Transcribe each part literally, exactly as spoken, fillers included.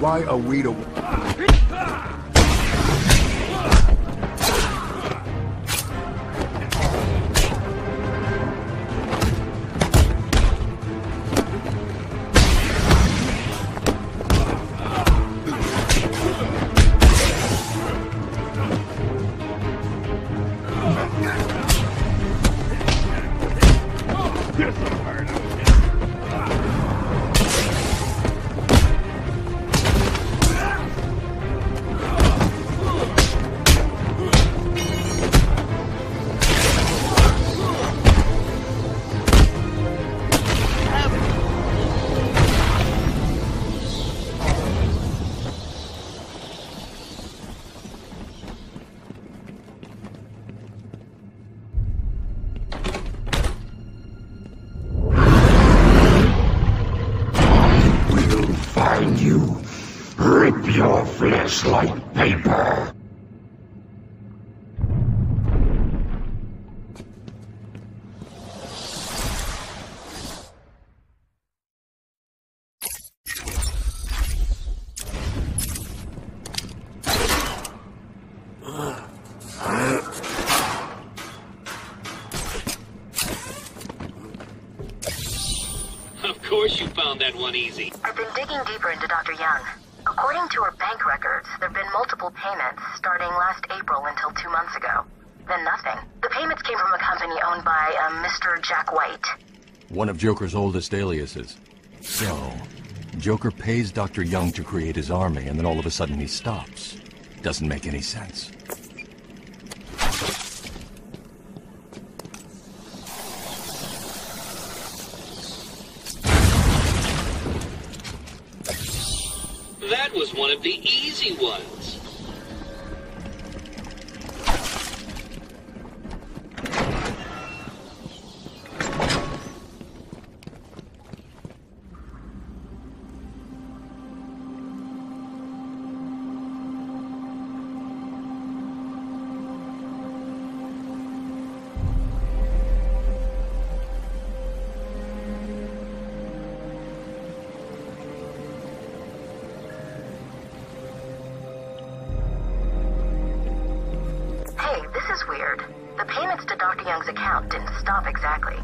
Why are we the... like paper. Of course you found that one easy. I've been digging deeper into Doctor Young. According to her bank records, there have been multiple payments starting last April until two months ago. Then nothing. The payments came from a company owned by uh, Mister Jack White. One of Joker's oldest aliases. So, Joker pays Doctor Young to create his army, and then all of a sudden he stops. Doesn't make any sense. That was one of the easy ones. Weird. The payments to Doctor Young's account didn't stop exactly.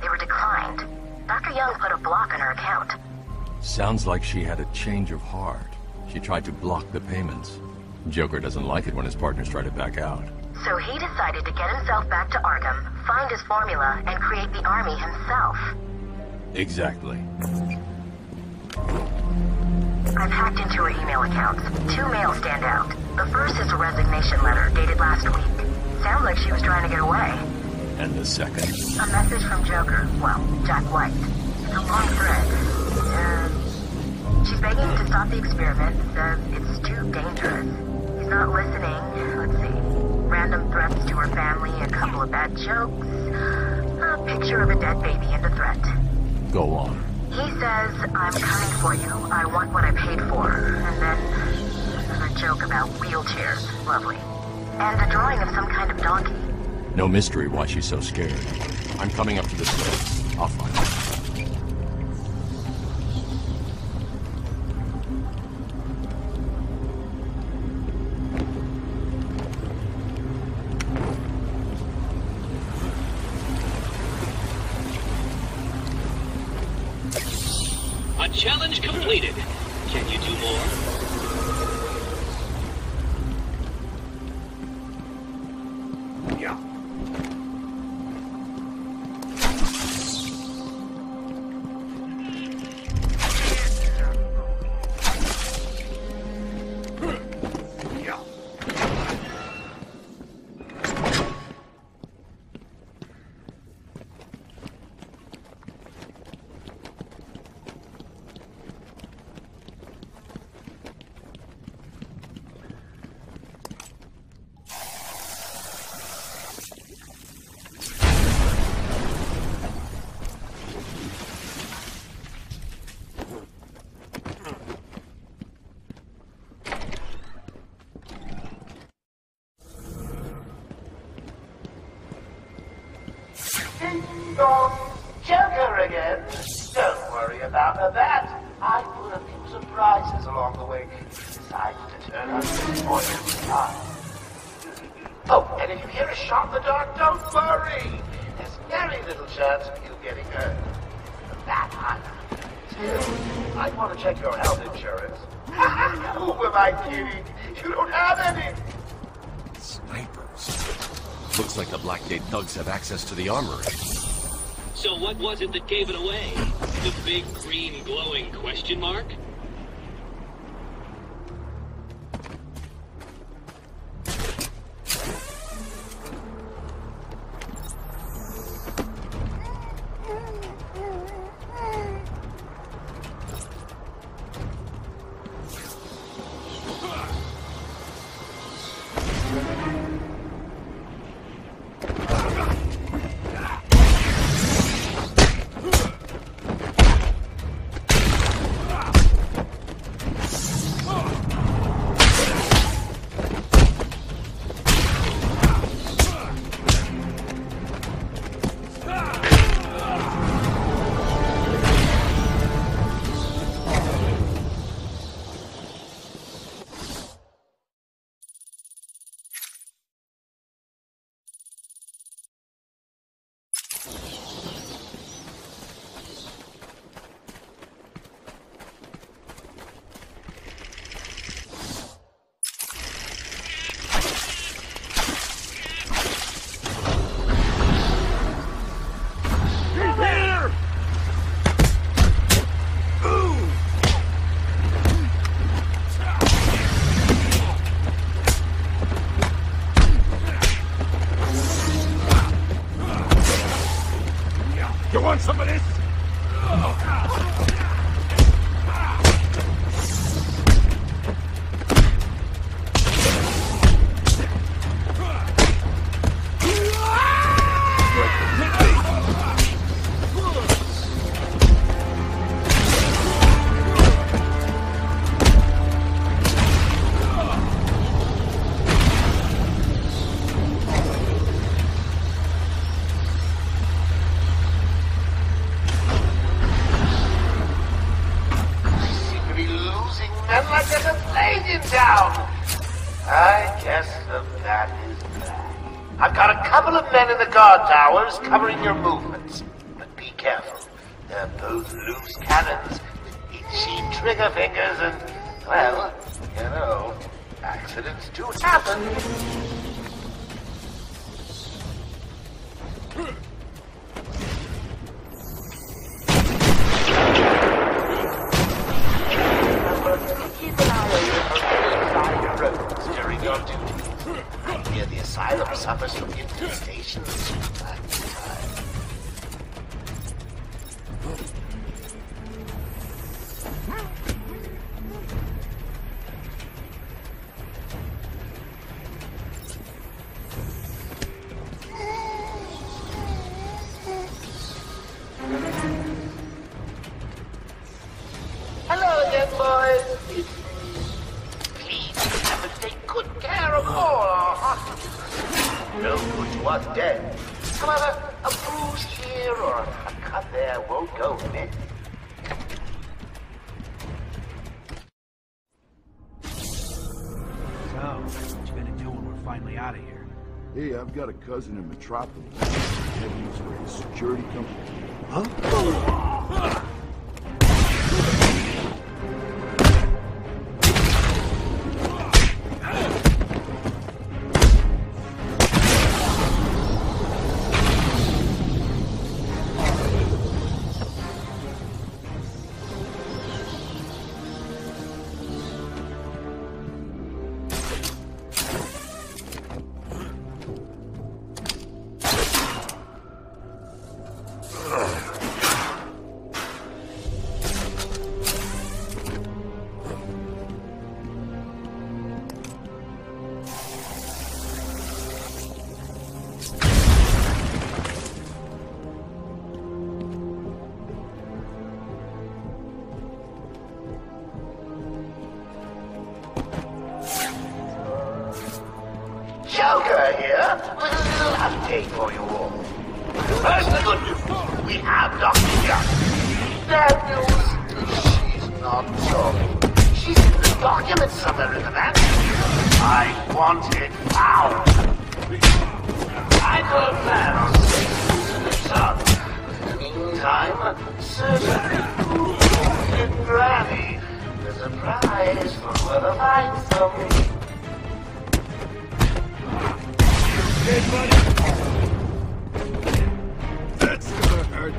They were declined. Doctor Young put a block on her account. Sounds like she had a change of heart. She tried to block the payments. Joker doesn't like it when his partners try to back out. So he decided to get himself back to Arkham, find his formula, and create the army himself. Exactly. I've hacked into her email accounts. Two mails stand out. The first is a resignation letter dated last week. Sounds like she was trying to get away. And the second? A message from Joker. Well, Jack White. It's a long thread. Uh, she's begging him to stop the experiment. Says it's too dangerous. He's not listening. Let's see. Random threats to her family, a couple of bad jokes, a picture of a dead baby, and a threat. Go on. He says, "I'm coming for you. I want what I paid for." And then a joke about wheelchairs. Lovely. And a drawing of some kind of donkey. No mystery why she's so scared. I'm coming up to this place. I'll find her. A challenge completed. Can you do more? Joker again. Don't worry about her, that. I will abuse surprises along the way, decides to turn us into more time. Oh, and if you hear a shot in the dark, don't worry. There's very little chance of you getting hurt. That I Still, I'd want to check your health insurance. Who am I kidding? You don't have any. Snipers. Looks like the Black Gate thugs have access to the armory. So what was it that gave it away? The big green glowing question mark? Covering your movements, but be careful. They're both loose cannons with itchy trigger fingers and, well, you know, accidents do happen. Got a cousin in Metropolis. He's for his security company. Huh? Joker here with a little update for you all. First, the good news. We have Doctor Young. Bad news. She's not sorry. documents somewhere in the map. I want it now. I got a plan on safety to the sun. In the meantime, surgery, and granny. There's a prize for whoever finds them. Dead, buddy. That's gonna hurt.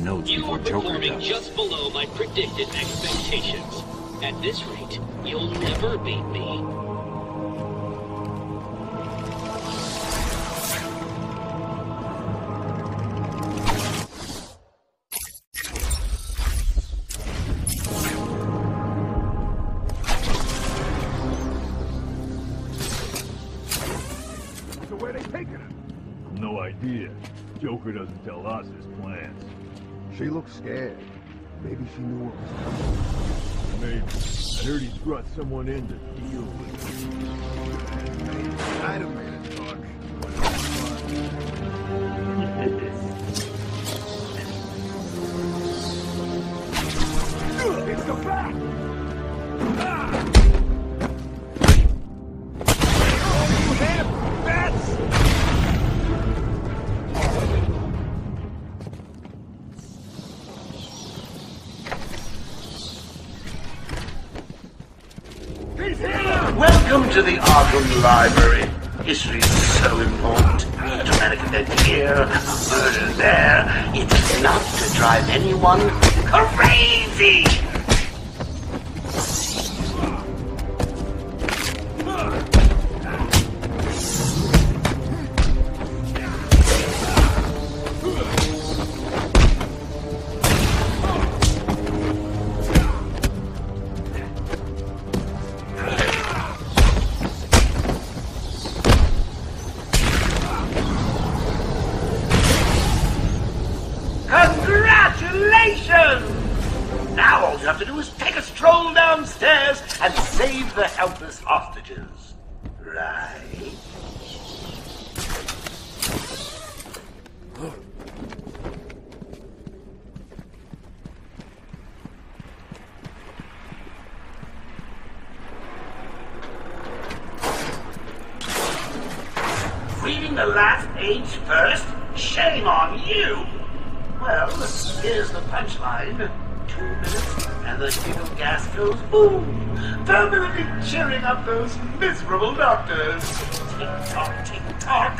Notes you are performing just below my predicted expectations. At this rate, you'll never beat me. So where are they taking him? No idea. Joker doesn't tell us his plans. She looked scared. Maybe she knew what was coming. Maybe. I heard he's brought someone in to deal with. I'd have made it dark. It's the back! You have bats! Welcome to the Arkham Library. History is so important. Dramatic event here, a murder there. It's enough to drive anyone crazy! Tick tock, tick tock.